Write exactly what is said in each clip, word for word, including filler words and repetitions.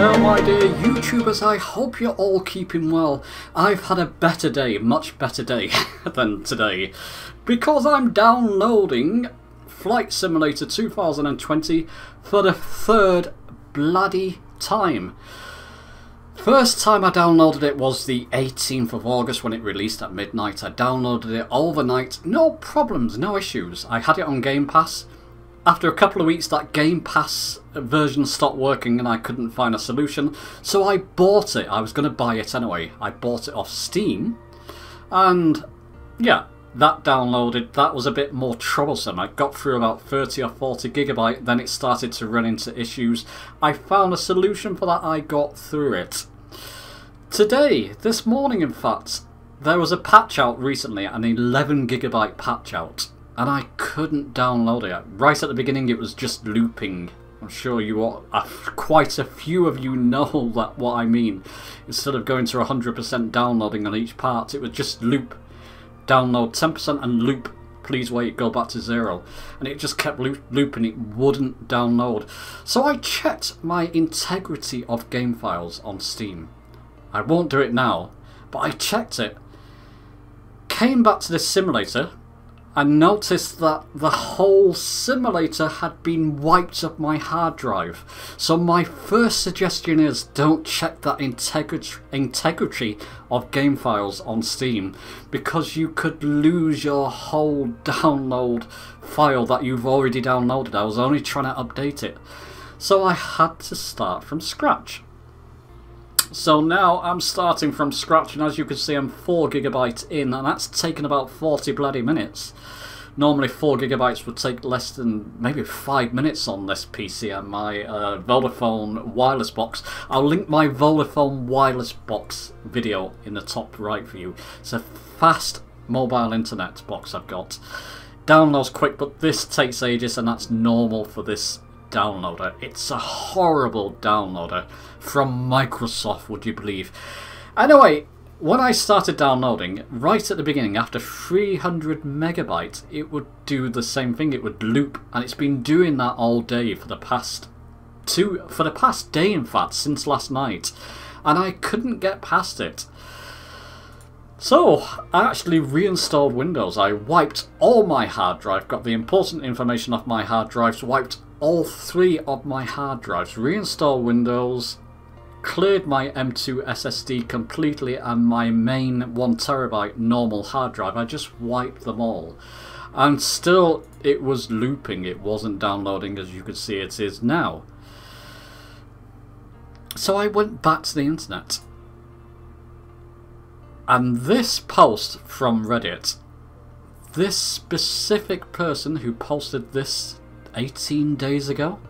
Hello my dear YouTubers, I hope you're all keeping well. I've had a better day, much better day than today, because I'm downloading Flight Simulator two thousand twenty for the third bloody time. First time I downloaded it was the eighteenth of August when it released at midnight. I downloaded it overnight, no problems, no issues. I had it on Game Pass. After a couple of weeks that Game Pass version stopped working and I couldn't find a solution, so I bought it. I was going to buy it anyway. I bought it off Steam, and yeah, that downloaded. That was a bit more troublesome. I got through about thirty or forty gigabyte, then it started to run into issues. I found a solution for that. I got through it. Today, this morning in fact, there was a patch out recently, an eleven gigabyte patch out. And I couldn't download it. Right at the beginning it was just looping. I'm sure you all, uh, quite a few of you know that what I mean. Instead of going to one hundred percent downloading on each part, it was just loop. Download ten percent and loop. Please wait, go back to zero. And it just kept loop looping, it wouldn't download. So I checked my integrity of game files on Steam. I won't do it now, but I checked it. Came back to this simulator. I noticed that the whole simulator had been wiped off my hard drive. So my first suggestion is don't check that integri- integrity of game files on Steam, because you could lose your whole download file that you've already downloaded. I was only trying to update it. So I had to start from scratch. So now I'm starting from scratch, and as you can see I'm four gigabytes in, and that's taken about forty bloody minutes. Normally four gigabytes would take less than maybe five minutes on this P C and my uh, Vodafone wireless box. I'll link my Vodafone wireless box video in the top right for you. It's a fast mobile internet box I've got. Downloads quick, but this takes ages, and that's normal for this downloader. It's a horrible downloader from Microsoft, would you believe? Anyway, when I started downloading, right at the beginning, after three hundred megabytes, it would do the same thing. It would loop, and it's been doing that all day for the past two, for the past day in fact, since last night, and I couldn't get past it. So, I actually reinstalled Windows. I wiped all my hard drive, got the important information off my hard drives, wiped all three of my hard drives, reinstalled Windows, cleared my M two S S D completely and my main one terabyte normal hard drive. I just wiped them all. And still, it was looping. It wasn't downloading, as you can see it is now. So I went back to the internet. And this post from Reddit, this specific person who posted this eighteen days ago,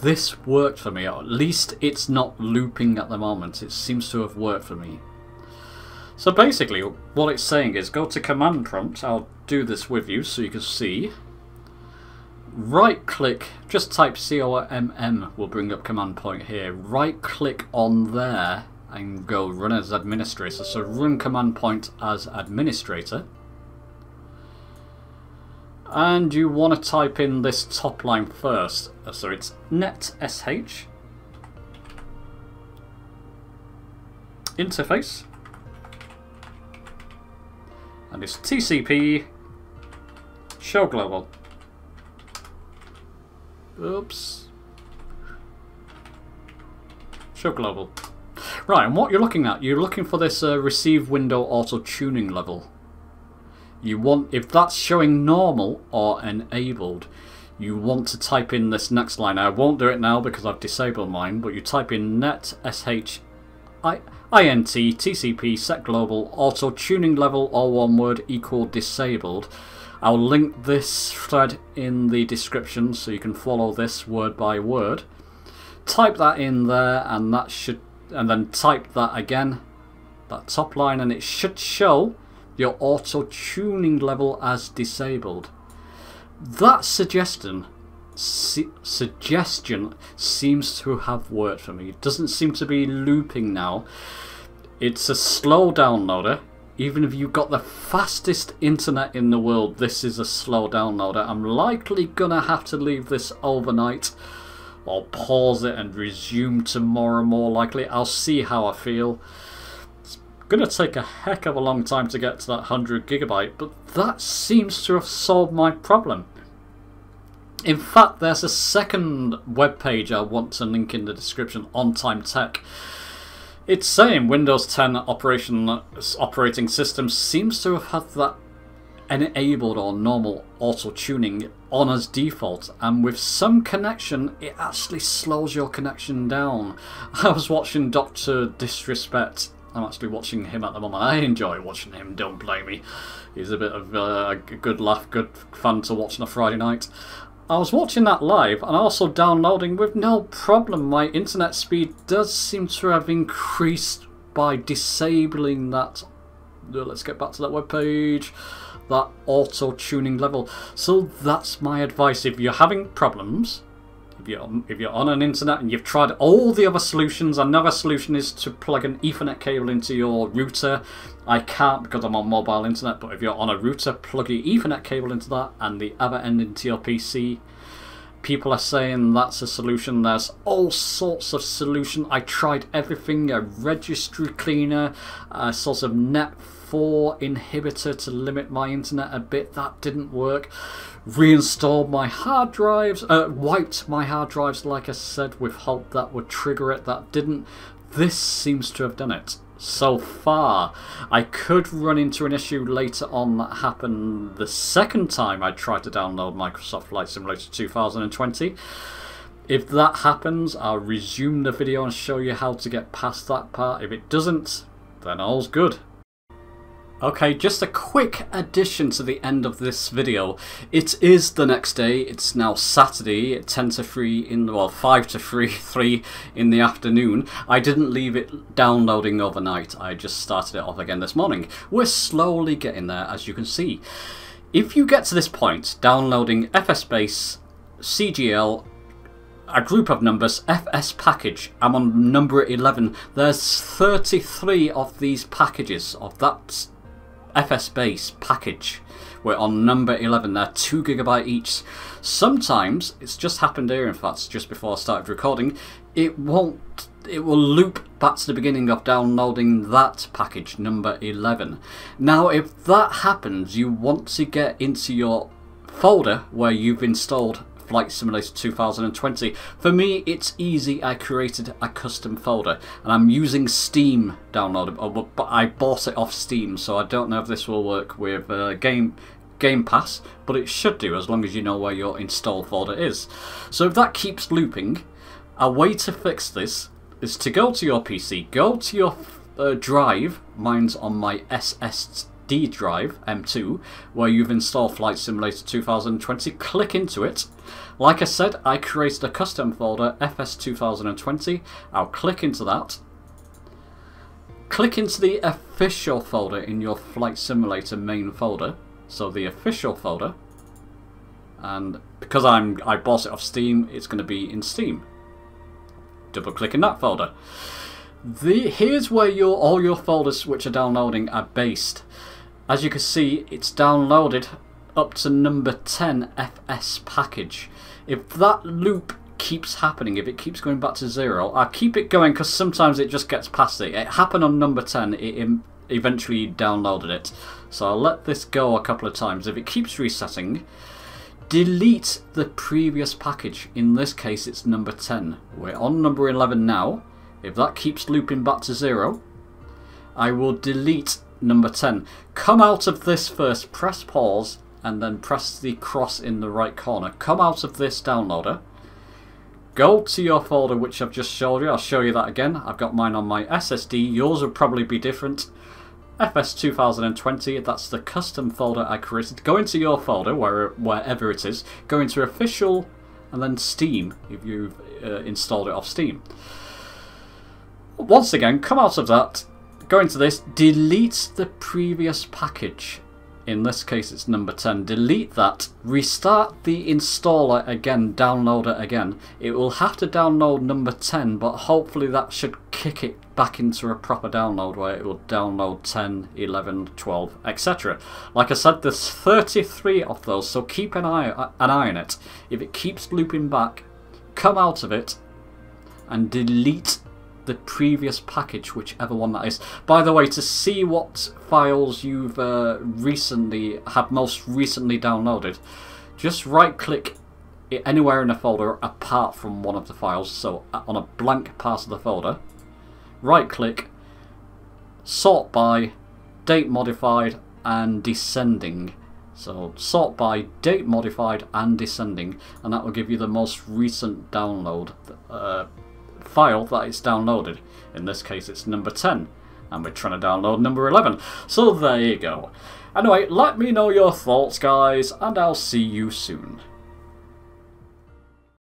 this worked for me. At least it's not looping at the moment. It seems to have worked for me. So basically what it's saying is go to command prompt. I'll do this with you so you can see. Right click, just type C O M M will bring up command point here. Right click on there and go run as administrator. So run command point as administrator, and you want to type in this top line first. So it's netsh interface, and it's T C P shell global. Oops, shell global. Right, and what you're looking at, you're looking for this uh, receive window auto tuning level. You want, if that's showing normal or enabled, you want to type in this next line. I won't do it now because I've disabled mine, but you type in net sh I, int tcp set global auto tuning level all one word equal disabled. I'll link this thread in the description so you can follow this word by word. Type that in there, and that should. And then type that again, that top line, and it should show your auto tuning level as disabled. That suggestion su suggestion seems to have worked for me. It doesn't seem to be looping now. It's a slow downloader. Even if you've got the fastest internet in the world, this is a slow downloader. I'm likely gonna have to leave this overnight I'll pause it and resume tomorrow, more likely. I'll see how I feel. It's going to take a heck of a long time to get to that one hundred gigabyte, but that seems to have solved my problem. In fact, there's a second webpage I want to link in the description, On Time Tech. It's saying Windows ten operation, operating system seems to have had that enabled or normal auto-tuning on as default, and with some connection it actually slows your connection down. I was watching Doctor Disrespect. I'm actually watching him at the moment. I enjoy watching him, don't blame me. He's a bit of uh, a good laugh, good fun to watch on a Friday night. I was watching that live and also downloading with no problem. My internet speed does seem to have increased by disabling that, let's get back to that webpage, that auto-tuning level. So that's my advice. If you're having problems, if you're, if you're on an internet and you've tried all the other solutions, another solution is to plug an Ethernet cable into your router. I can't because I'm on mobile internet, but if you're on a router, plug your Ethernet cable into that and the other end into your P C. People are saying that's a solution. There's all sorts of solutions. I tried everything, a registry cleaner, a sort of net four inhibitor to limit my internet a bit. That didn't work. Reinstalled my hard drives, uh, wiped my hard drives, like I said, with hope that would trigger it. That didn't. This seems to have done it. So far, I could run into an issue later on that happened the second time I tried to download Microsoft Flight Simulator two thousand twenty. If that happens, I'll resume the video and show you how to get past that part. If it doesn't, then all's good. Okay, just a quick addition to the end of this video. It is the next day. It's now Saturday at ten to three in the, well, five to three, three in the afternoon. I didn't leave it downloading overnight. I just started it off again this morning. We're slowly getting there, as you can see. If you get to this point, downloading F S Base, C G L, a group of numbers, F S package. I'm on number eleven. There's thirty-three of these packages, of that F S Base package. We're on number eleven. They're two gigabyte each. Sometimes, it's just happened here, in fact, just before I started recording, it won't, it will loop back to the beginning of downloading that package, number eleven. Now, if that happens, you want to get into your folder where you've installed Flight Simulator two thousand twenty. For me, it's easy. I created a custom folder and I'm using Steam downloadable, but I bought it off Steam, so I don't know if this will work with uh, Game Game Pass, but it should do as long as you know where your install folder is. So if that keeps looping, a way to fix this is to go to your P C, go to your uh, drive, mine's on my S S D drive, M two, where you've installed Flight Simulator two thousand twenty, click into it. Like I said, I created a custom folder, F S two thousand twenty. I'll click into that. Click into the official folder in your Flight Simulator main folder. So the official folder. And because I'm, I bought it off Steam, it's going to be in Steam. Double click in that folder. The, here's where your, all your folders which are downloading are based. As you can see, it's downloaded up to number ten, F S package. If that loop keeps happening, if it keeps going back to zero, I keep it going because sometimes it just gets past it. It happened on number ten, it eventually downloaded it. So I'll let this go a couple of times. If it keeps resetting, delete the previous package. In this case, it's number ten. We're on number eleven now. If that keeps looping back to zero, I will delete number ten. Come out of this first, press pause, and then press the cross in the right corner. Come out of this downloader. Go to your folder, which I've just showed you. I'll show you that again. I've got mine on my S S D. Yours will probably be different. F S two thousand twenty, that's the custom folder I created. Go into your folder, where, wherever it is. Go into Official, and then Steam, if you've uh, installed it off Steam. Once again, come out of that. Go into this, delete the previous package. In this case, it's number ten. Delete that. Restart the installer again, downloader again. It will have to download number ten, but hopefully that should kick it back into a proper download where it will download ten, eleven, twelve, et cetera. Like I said, there's thirty-three of those, so keep an eye, an eye on it. If it keeps looping back, come out of it and delete the previous package, whichever one that is. By the way, to see what files you've uh, recently have most recently downloaded, just right click anywhere in a folder apart from one of the files, so on a blank part of the folder, right click, sort by, date modified and descending. So sort by date modified and descending, and that will give you the most recent download uh, file that it's downloaded. In this case it's number ten, and we're trying to download number eleven. So there you go. Anyway, let me know your thoughts, guys, and I'll see you soon.